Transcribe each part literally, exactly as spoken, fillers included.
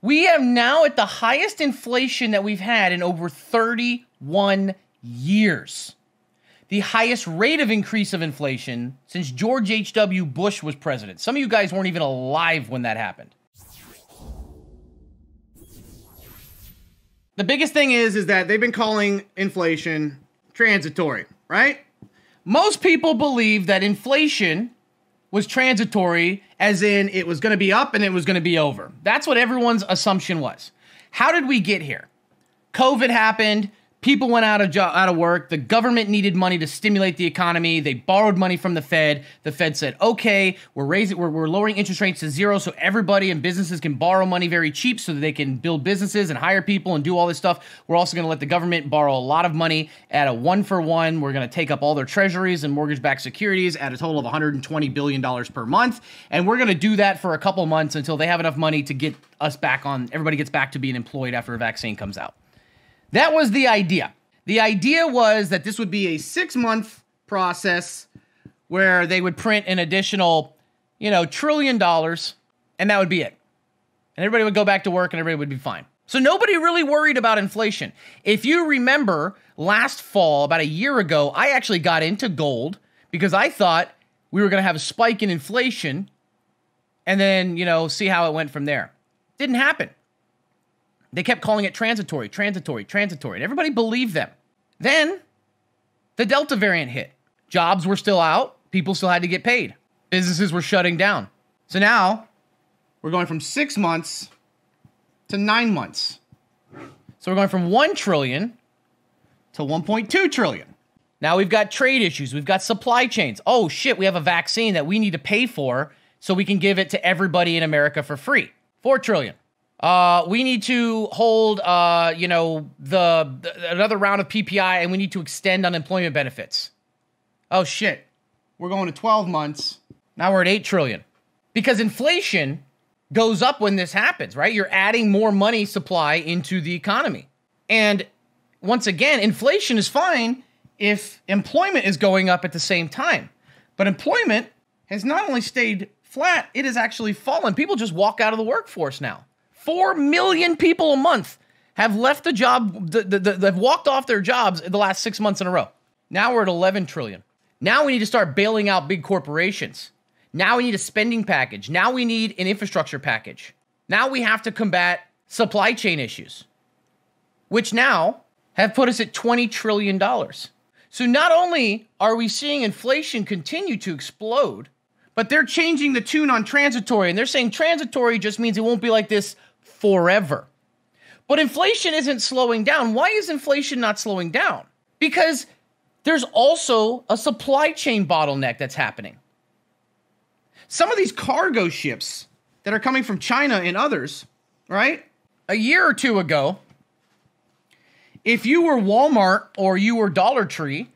We are now at the highest inflation that we've had in over thirty-one years. The highest rate of increase of inflation since George H W. Bush was president. Some of you guys weren't even alive when that happened. The biggest thing is, is that they've been calling inflation transitory, right? Most people believe that inflation was transitory, as in it was going to be up and it was going to be over. That's what everyone's assumption was. How did we get here? COVID happened. People went out of jo- out of work. The government needed money to stimulate the economy. They borrowed money from the Fed. The Fed said, okay, we're raising, we're, we're lowering interest rates to zero so everybody and businesses can borrow money very cheap so that they can build businesses and hire people and do all this stuff. We're also going to let the government borrow a lot of money at a one-for-one. We're going to take up all their treasuries and mortgage-backed securities at a total of one hundred twenty billion dollars per month. And we're going to do that for a couple months until they have enough money to get us back on, everybody gets back to being employed after a vaccine comes out. That was the idea. The idea was that this would be a six-month process where they would print an additional, you know, trillion dollars, and that would be it. And everybody would go back to work, and everybody would be fine. So nobody really worried about inflation. If you remember, last fall, about a year ago, I actually got into gold because I thought we were going to have a spike in inflation and then, you know, see how it went from there. Didn't happen. They kept calling it transitory, transitory, transitory, and everybody believed them. Then the Delta variant hit. Jobs were still out. People still had to get paid. Businesses were shutting down. So now we're going from six months to nine months. So we're going from one trillion to one point two trillion. Now we've got trade issues. We've got supply chains. Oh, shit, we have a vaccine that we need to pay for so we can give it to everybody in America for free. four trillion. Uh, we need to hold, uh, you know, the, the another round of P P I, and we need to extend unemployment benefits. Oh, shit. We're going to twelve months. Now we're at eight trillion. Because inflation goes up when this happens, right? You're adding more money supply into the economy. And once again, inflation is fine if employment is going up at the same time. But employment has not only stayed flat, it has actually fallen. People just walk out of the workforce now. Four million people a month have left the job, the, the, the, they've walked off their jobs in the last six months in a row. Now we're at eleven trillion. Now we need to start bailing out big corporations. Now we need a spending package. Now we need an infrastructure package. Now we have to combat supply chain issues, which now have put us at twenty trillion dollars. So not only are we seeing inflation continue to explode, but they're changing the tune on transitory, and they're saying transitory just means it won't be like this forever. But inflation isn't slowing down. Why is inflation not slowing down? Because there's also a supply chain bottleneck that's happening. Some of these cargo ships that are coming from China and others, right? A year or two ago, if you were Walmart or you were Dollar Tree,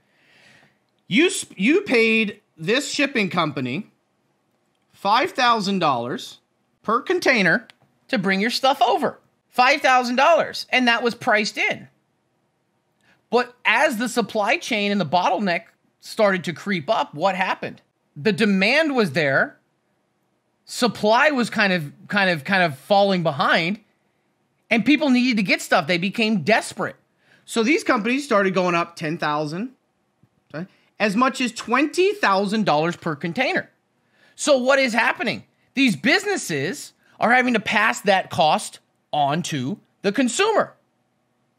you, you paid this shipping company five thousand dollars per container to bring your stuff over. five thousand dollars, and that was priced in. But as the supply chain and the bottleneck started to creep up, what happened? The demand was there. Supply was kind of kind of kind of falling behind, and people needed to get stuff. They became desperate. So these companies started going up ten thousand dollars, as much as twenty thousand dollars per container. So what is happening? These businesses are having to pass that cost on to the consumer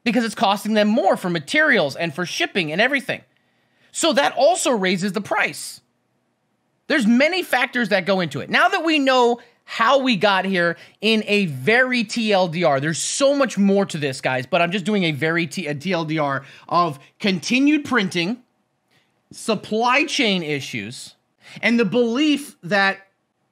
because it's costing them more for materials and for shipping and everything. So that also raises the price. There's many factors that go into it. Now that we know how we got here in a very T L D R, there's so much more to this, guys, but I'm just doing a very T- a T L D R of continued printing, supply chain issues, and the belief that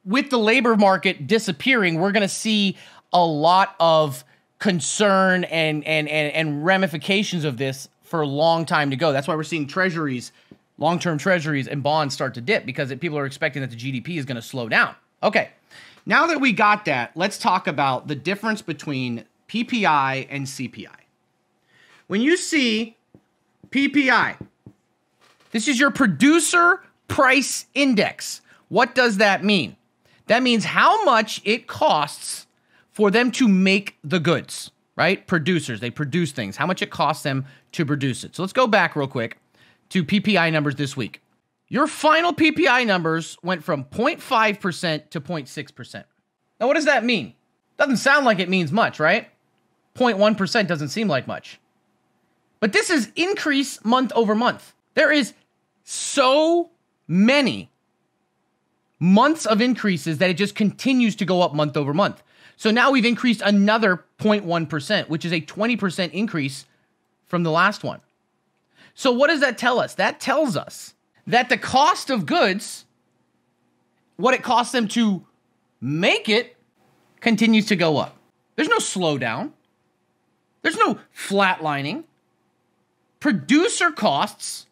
with the labor market disappearing, we're going to see a lot of concern and, and, and, and ramifications of this for a long time to go. That's why we're seeing treasuries, long-term treasuries and bonds start to dip because people are expecting that the G D P is going to slow down. Okay, now that we got that, let's talk about the difference between P P I and C P I. When you see P P I, this is your producer price index. What does that mean? That means how much it costs for them to make the goods, right? Producers, they produce things, how much it costs them to produce it. So let's go back real quick to P P I numbers this week. Your final P P I numbers went from zero point five percent to zero point six percent. Now, what does that mean? Doesn't sound like it means much, right? zero point one percent doesn't seem like much. But this is increase month over month. There is so many months of increases that it just continues to go up month over month. So now we've increased another zero point one percent, which is a twenty percent increase from the last one. So what does that tell us? That tells us that the cost of goods, what it costs them to make it, continues to go up. There's no slowdown. There's no flatlining. Producer costs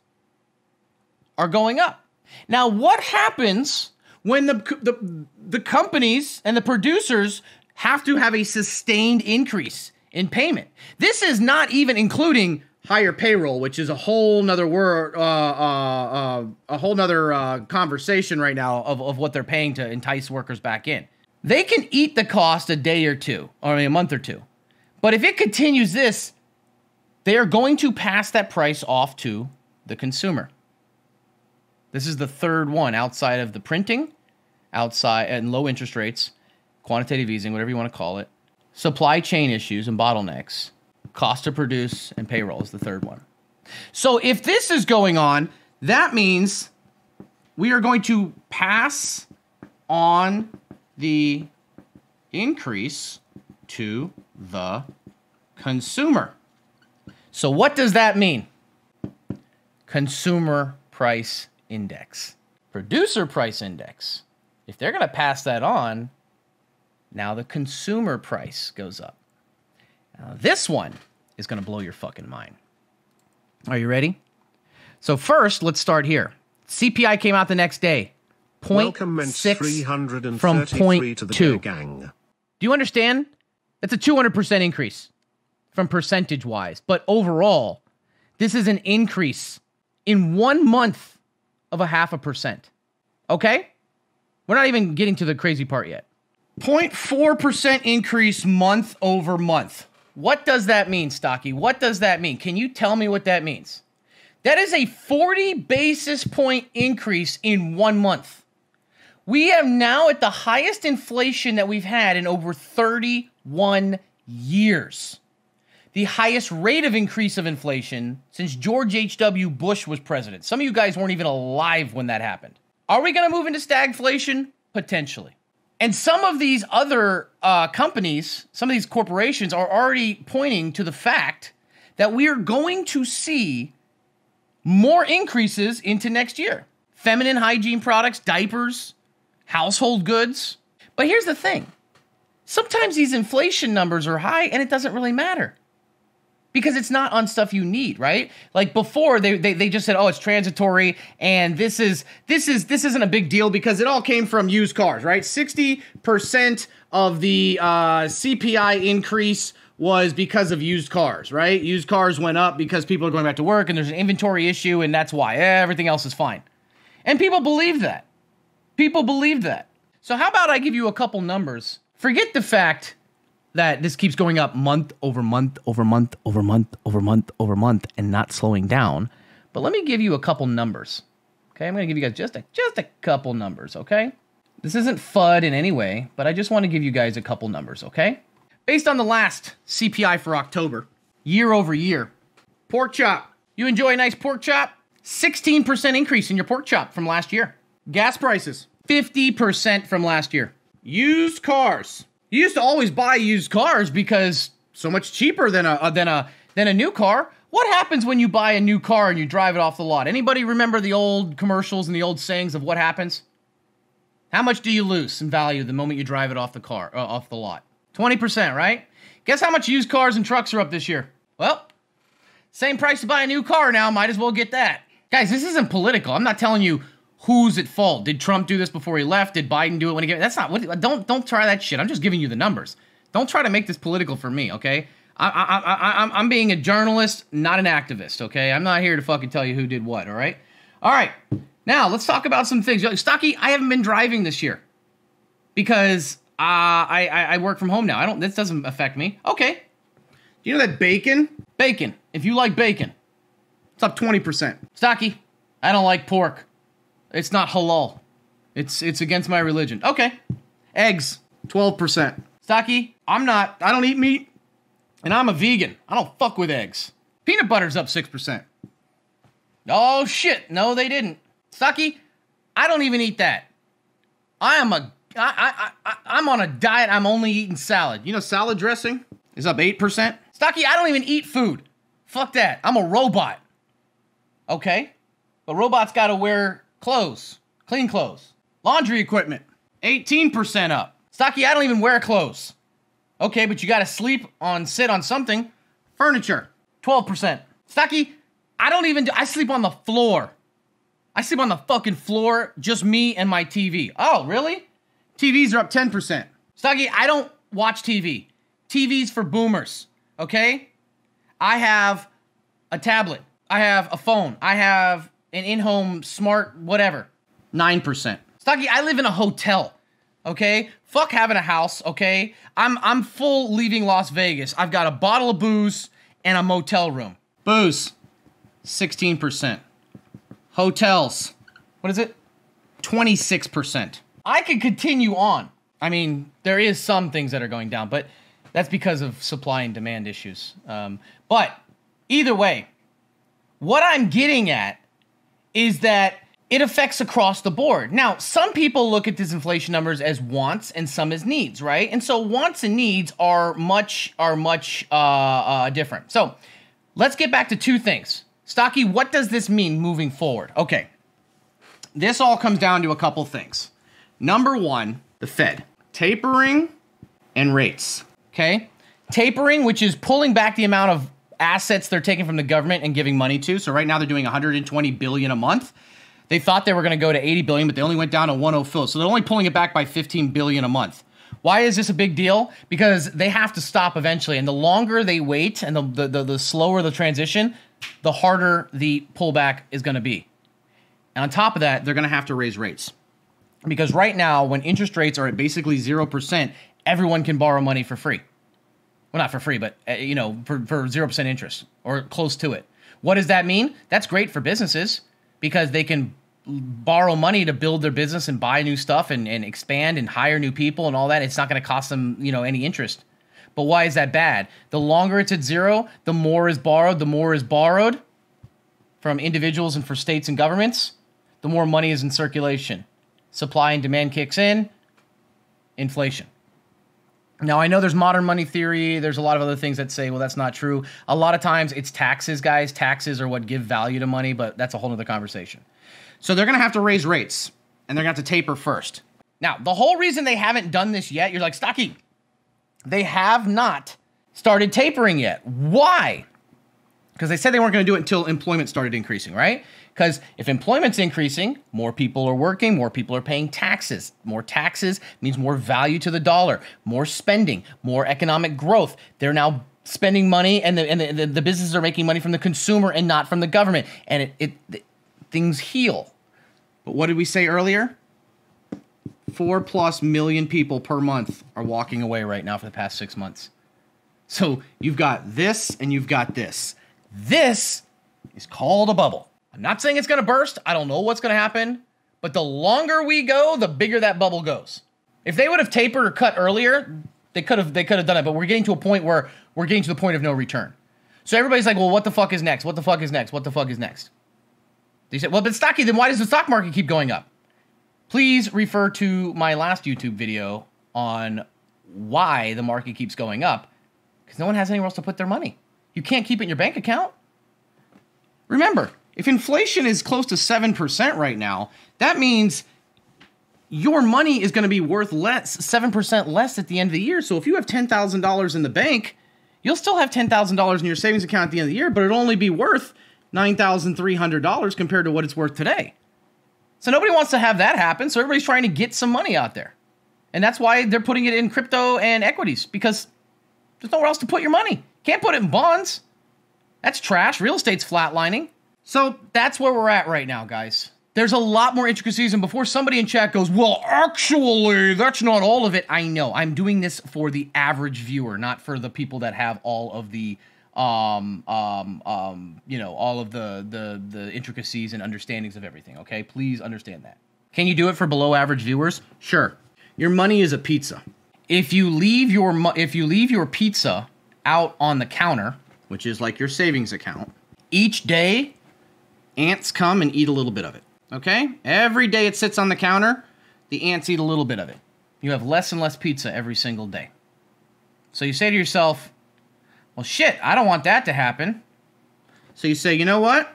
are going up. Now, what happens when the, the, the companies and the producers have to have a sustained increase in payment? This is not even including higher payroll, which is a whole nother word, uh, uh, uh, a whole nother uh, conversation right now of, of what they're paying to entice workers back in. They can eat the cost a day or two, or I mean, a month or two. But if it continues this, they are going to pass that price off to the consumer. This is the third one outside of the printing, outside and low interest rates, quantitative easing, whatever you want to call it, supply chain issues and bottlenecks, cost to produce, and payroll is the third one. So if this is going on, that means we are going to pass on the increase to the consumer. So what does that mean? Consumer price index, producer price index. If they're going to pass that on, now the consumer price goes up. Now this one is going to blow your fucking mind. Are you ready? So first, let's start here. C P I came out the next day. zero point six from zero point two. Gang. Do you understand? That's a two hundred percent increase from percentage-wise. But overall, this is an increase in one month of a half a percent. Okay? We're not even getting to the crazy part yet. zero point four percent increase month over month. What does that mean, Stocky? What does that mean? Can you tell me what that means? That is a forty basis point increase in one month. We are now at the highest inflation that we've had in over thirty-one years. The highest rate of increase of inflation since George H W Bush was president. Some of you guys weren't even alive when that happened. Are we going to move into stagflation? Potentially. And some of these other uh, companies, some of these corporations are already pointing to the fact that we are going to see more increases into next year. Feminine hygiene products, diapers, household goods. But here's the thing. Sometimes these inflation numbers are high and it doesn't really matter because it's not on stuff you need, right? Like before, they, they, they just said, oh, it's transitory and this is this is this isn't a big deal because it all came from used cars, right? sixty percent of the uh, C P I increase was because of used cars, right? Used cars went up because people are going back to work and there's an inventory issue and that's why everything else is fine. And people believe that. People believe that. So how about I give you a couple numbers? Forget the fact that this keeps going up month over month over month over month over month over month and not slowing down. But let me give you a couple numbers. Okay, I'm gonna give you guys just a, just a couple numbers, okay? This isn't F U D in any way, but I just wanna give you guys a couple numbers, okay? Based on the last C P I for October, year over year, pork chop. You enjoy a nice pork chop? sixteen percent increase in your pork chop from last year. Gas prices, fifty percent from last year. Used cars. You used to always buy used cars because so much cheaper than a, than a, than a new car. What happens when you buy a new car and you drive it off the lot? Anybody remember the old commercials and the old sayings of what happens? How much do you lose in value the moment you drive it off the car, uh, off the lot? twenty percent, right? Guess how much used cars and trucks are up this year? Well, same price to buy a new car now. Might as well get that. Guys, this isn't political. I'm not telling you who's at fault. Did Trump do this before he left? Did Biden do it when he came? That's not what, don't, don't try that shit. I'm just giving you the numbers. Don't try to make this political for me, okay? I, I, I, I'm being a journalist, not an activist, okay? I'm not here to fucking tell you who did what, all right? All right, now let's talk about some things. Stocky, I haven't been driving this year because Uh, I, I I work from home now. I don't. This doesn't affect me. Okay. You know that bacon? Bacon. If you like bacon, it's up twenty percent. Stocky. I don't like pork. It's not halal. It's it's against my religion. Okay. Eggs. Twelve percent. Stocky. I'm not. I don't eat meat. And I'm a vegan. I don't fuck with eggs. Peanut butter's up six percent. Oh, shit. No, they didn't. Sucky, I don't even eat that. I am a, I, I, I, I'm on a diet. I'm only eating salad. You know, salad dressing is up eight percent. Stocky, I don't even eat food. Fuck that. I'm a robot. Okay. But robots got to wear clothes. Clean clothes. Laundry equipment, eighteen percent up. Stocky, I don't even wear clothes. Okay, but you gotta sleep on, sit on something. Furniture, twelve percent. Stocky, I don't even do, I sleep on the floor. I sleep on the fucking floor, just me and my T V. Oh, really? T Vs are up ten percent. Stocky, I don't watch T V. T V's for boomers, okay? I have a tablet. I have a phone. I have an in-home smart whatever. nine percent. Stocky, I live in a hotel. Okay, fuck having a house, okay? I'm I'm full leaving Las Vegas. I've got a bottle of booze and a motel room. Booze, sixteen percent. Hotels, what is it? twenty-six percent. I could continue on. I mean, there is some things that are going down, but that's because of supply and demand issues. Um, but either way, what I'm getting at is that it affects across the board. Now, some people look at these inflation numbers as wants and some as needs, right? And so wants and needs are much, are much uh, uh, different. So let's get back to two things. Stocky, what does this mean moving forward? Okay, this all comes down to a couple things. Number one, the Fed, tapering and rates, okay? Tapering, which is pulling back the amount of assets they're taking from the government and giving money to. So right now they're doing one hundred twenty billion dollars a month. They thought they were going to go to eighty billion dollars, but they only went down to one hundred fil. So they're only pulling it back by fifteen billion dollars a month. Why is this a big deal? Because they have to stop eventually. And the longer they wait and the, the, the, the slower the transition, the harder the pullback is going to be. And on top of that, they're going to have to raise rates. Because right now, when interest rates are at basically zero percent, everyone can borrow money for free. Well, not for free, but uh, you know, for, for zero percent interest or close to it. What does that mean? That's great for businesses because they can borrow money to build their business and buy new stuff and, and expand and hire new people and all that. It's not going to cost them, you know, any interest. But why is that bad? The longer it's at zero, the more is borrowed, the more is borrowed from individuals and for states and governments, the more money is in circulation. Supply and demand kicks in, inflation. Now, I know there's modern money theory. There's a lot of other things that say, well, that's not true. A lot of times it's taxes, guys. Taxes are what give value to money, but that's a whole nother conversation. So they're going to have to raise rates, and they're going to have to taper first. Now, the whole reason they haven't done this yet, you're like, Stocky, they have not started tapering yet. Why? Because they said they weren't going to do it until employment started increasing, right? Because if employment's increasing, more people are working, more people are paying taxes. More taxes means more value to the dollar, more spending, more economic growth. They're now spending money, and the, and the, the, the businesses are making money from the consumer and not from the government. And it... it, it things heal. But what did we say earlier? Four plus million people per month are walking away right now for the past six months. So you've got this and you've got this. This is called a bubble. I'm not saying it's going to burst. I don't know what's going to happen. But the longer we go, the bigger that bubble goes. If they would have tapered or cut earlier, they could have, they could have done it. But we're getting to a point where we're getting to the point of no return. So everybody's like, well, what the fuck is next? What the fuck is next? What the fuck is next? They said, well, but Stocky, then why does the stock market keep going up? Please refer to my last YouTube video on why the market keeps going up, because no one has anywhere else to put their money. You can't keep it in your bank account. Remember, if inflation is close to seven percent right now, that means your money is going to be worth less, seven percent less at the end of the year. So if you have ten thousand dollars in the bank, you'll still have ten thousand dollars in your savings account at the end of the year, but it'll only be worth nine thousand three hundred dollars compared to what it's worth today. So nobody wants to have that happen. So everybody's trying to get some money out there. And that's why they're putting it in crypto and equities, because there's nowhere else to put your money. Can't put it in bonds. That's trash. Real estate's flatlining. So that's where we're at right now, guys. There's a lot more intricacies, and before somebody in chat goes, well, actually, that's not all of it. I know. I'm doing this for the average viewer, not for the people that have all of the, um, um, um, you know, all of the, the, the intricacies and understandings of everything, okay? Please understand that. Can you do it for below average viewers? Sure. Your money is a pizza. If you leave your, if you leave your pizza out on the counter, which is like your savings account, each day, ants come and eat a little bit of it. Okay? Every day it sits on the counter, the ants eat a little bit of it. You have less and less pizza every single day. So you say to yourself, well, shit, I don't want that to happen. So you say, you know what?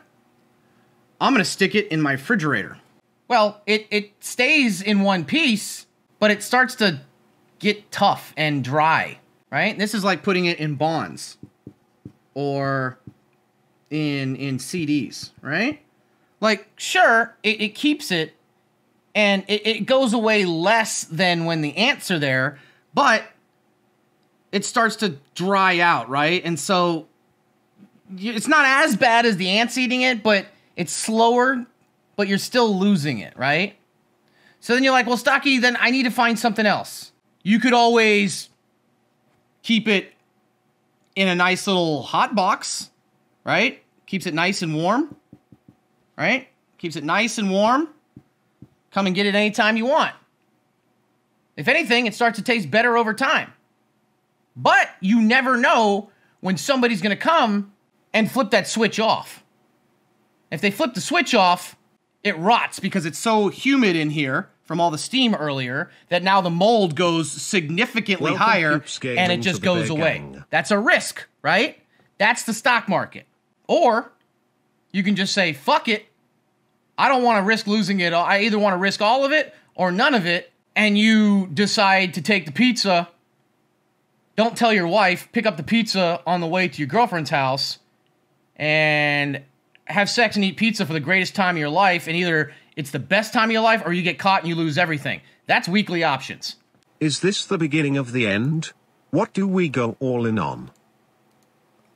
I'm going to stick it in my refrigerator. Well, it, it stays in one piece, but it starts to get tough and dry, right? This is like putting it in bonds or in, in C Ds, right? Like, sure, it, it keeps it, and it, it goes away less than when the ants are there, but it starts to dry out, right? And so it's not as bad as the ants eating it, but it's slower, but you're still losing it, right? So then you're like, well, Stocky, then I need to find something else. You could always keep it in a nice little hot box, right? Keeps it nice and warm. Right? Keeps it nice and warm. Come and get it anytime you want. If anything, it starts to taste better over time. But you never know when somebody's going to come and flip that switch off. If they flip the switch off, it rots because it's so humid in here from all the steam earlier that now the mold goes significantly Welcome higher and it just goes away. Gang. That's a risk, right? That's the stock market. Or you can just say, fuck it. I don't want to risk losing it. I either want to risk all of it or none of it. And you decide to take the pizza. Don't tell your wife. Pick up the pizza on the way to your girlfriend's house. And have sex and eat pizza for the greatest time of your life. And either it's the best time of your life or you get caught and you lose everything. That's weekly options. Is this the beginning of the end? What do we go all in on?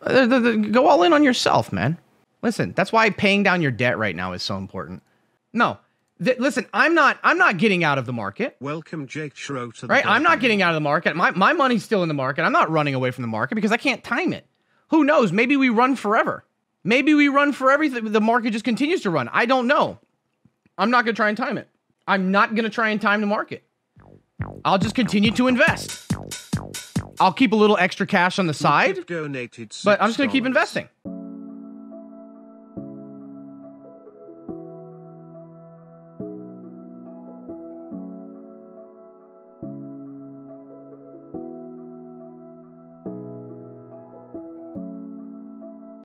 Uh, the, the, go all in on yourself, man. Listen, that's why paying down your debt right now is so important. No, th listen, I'm not. I'm not getting out of the market. Welcome, Jake Schroe. To the right, I'm not getting out of the market. My my money's still in the market. I'm not running away from the market because I can't time it. Who knows? Maybe we run forever. Maybe we run for everything. The market just continues to run. I don't know. I'm not gonna try and time it. I'm not gonna try and time the market. I'll just continue to invest. I'll keep a little extra cash on the side, but I'm just gonna keep investing.